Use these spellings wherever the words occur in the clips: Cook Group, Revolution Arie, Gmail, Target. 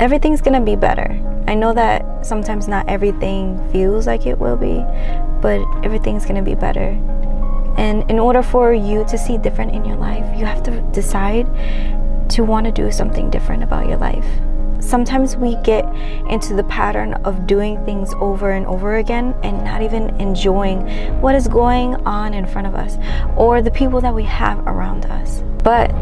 everything's gonna be better. I know that sometimes not everything feels like it will be, but everything's gonna be better. And in order for you to see different in your life, you have to decide to want to do something different about your life. Sometimes we get into the pattern of doing things over and over again and not even enjoying what is going on in front of us or the people that we have around us. But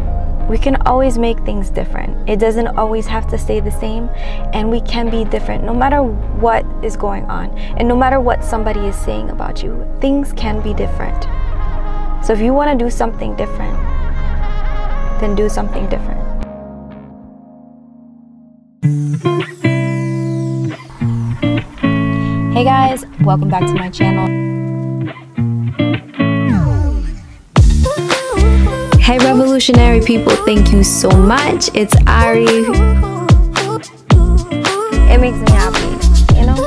we can always make things different. It doesn't always have to stay the same, and we can be different no matter what is going on and no matter what somebody is saying about you. Things can be different. So if you want to do something different, then do something different. Hey guys, welcome back to my channel. Hey Revolution Arie people, thank you so much. It's Arie. It makes me happy, you know?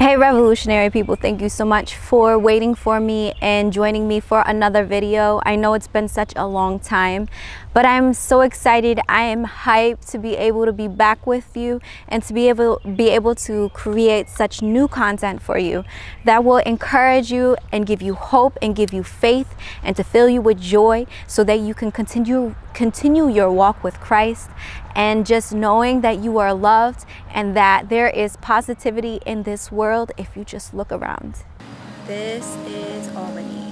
Hey Revolution Arie people, thank you so much for waiting for me and joining me for another video. I know it's been such a long time, but I'm so excited. I am hyped to be able to be back with you and to be able to create such new content for you that will encourage you and give you hope and give you faith and to fill you with joy so that you can continue your walk with Christ, and just knowing that you are loved and that there is positivity in this world if you just look around. This is Albany.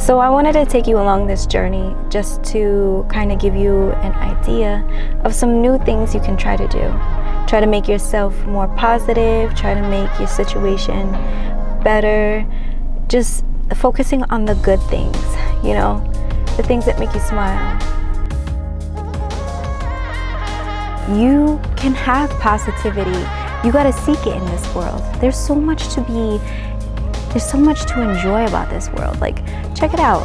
So I wanted to take you along this journey just to kind of give you an idea of some new things you can try to do. Try to make yourself more positive, try to make your situation better, just focusing on the good things, you know, the things that make you smile. You can have positivity. You gotta seek it in this world. There's so much to enjoy about this world. Like, check it out,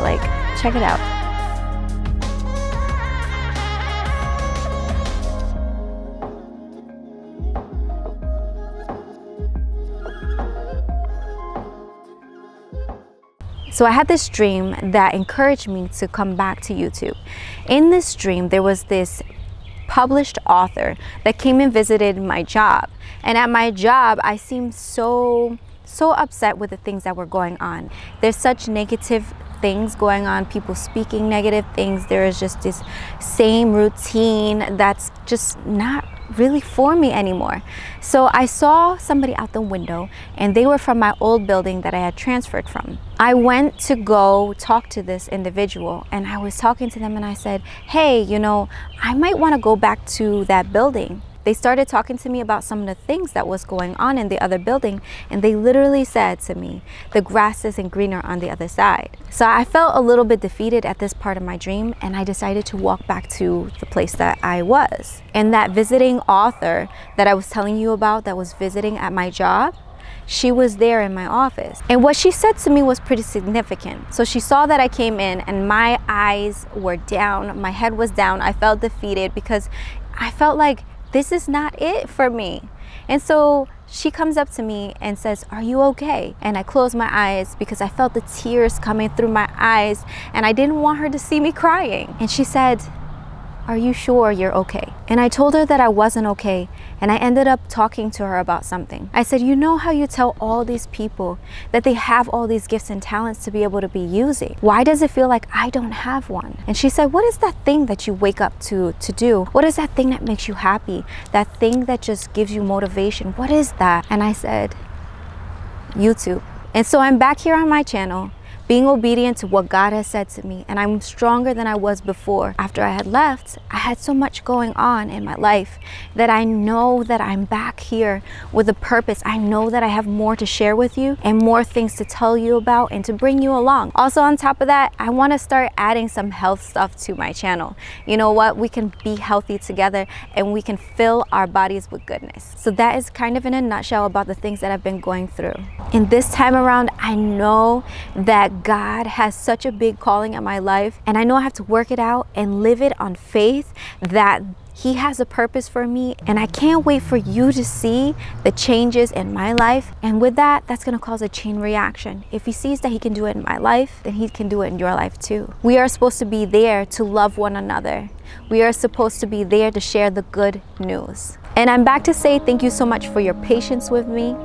So I had this dream that encouraged me to come back to YouTube. In this dream, there was this published author that came and visited my job. And at my job, I seemed so upset with the things that were going on. There's such negative things going on, people speaking negative things. There is just this same routine that's just not really for me anymore. So I saw somebody out the window, and they were from my old building that I had transferred from. I went to go talk to this individual, and I was talking to them and I said, hey, you know, I might want to go back to that building. They started talking to me about some of the things that was going on in the other building, and they literally said to me, the grass isn't greener on the other side. So I felt a little bit defeated at this part of my dream, and I decided to walk back to the place that I was. And that visiting author that I was telling you about that was visiting at my job, she was there in my office. And what she said to me was pretty significant. So she saw that I came in and my eyes were down, my head was down, I felt defeated because I felt like, this is not it for me. And so she comes up to me and says, are you okay? And I closed my eyes because I felt the tears coming through my eyes and I didn't want her to see me crying. And she said, are you sure you're okay? And I told her that I wasn't okay, and I ended up talking to her about something. I said, you know how you tell all these people that they have all these gifts and talents to be able to be using? Why does it feel like I don't have one? And she said, what is that thing that you wake up to do? What is that thing that makes you happy? That thing that just gives you motivation? What is that? And I said, YouTube. And so I'm back here on my channel being obedient to what God has said to me, and I'm stronger than I was before. After I had left, I had so much going on in my life that I know that I'm back here with a purpose. I know that I have more to share with you and more things to tell you about and to bring you along. Also, on top of that, I want to start adding some health stuff to my channel. You know what? We can be healthy together and we can fill our bodies with goodness. So that is kind of in a nutshell about the things that I've been going through. And this time around, I know that God has such a big calling on my life, and I know I have to work it out and live it on faith that He has a purpose for me, and I can't wait for you to see the changes in my life. And with that, that's gonna cause a chain reaction. If He sees that He can do it in my life, then He can do it in your life too. We are supposed to be there to love one another. We are supposed to be there to share the good news. And I'm back to say thank you so much for your patience with me.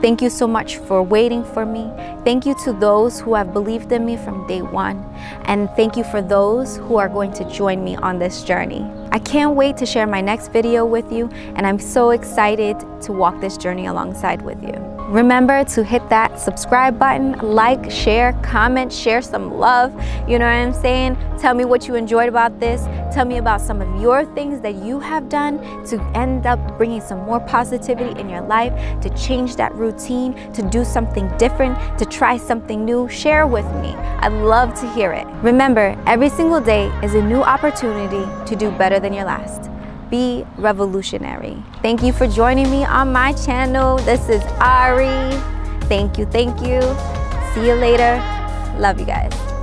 Thank you so much for waiting for me. Thank you to those who have believed in me from day one. And thank you for those who are going to join me on this journey. I can't wait to share my next video with you, and I'm so excited to walk this journey alongside with you. Remember to hit that subscribe button, like, share, comment, share some love. You know what I'm saying? Tell me what you enjoyed about this. Tell me about some of your things that you have done to end up bringing some more positivity in your life, to change that routine, to do something different, to try something new. Share with me. I'd love to hear it. Remember, every single day is a new opportunity to do better than your last. Be revolutionary. Thank you for joining me on my channel. This is Arie. Thank you. See you later. Love you guys.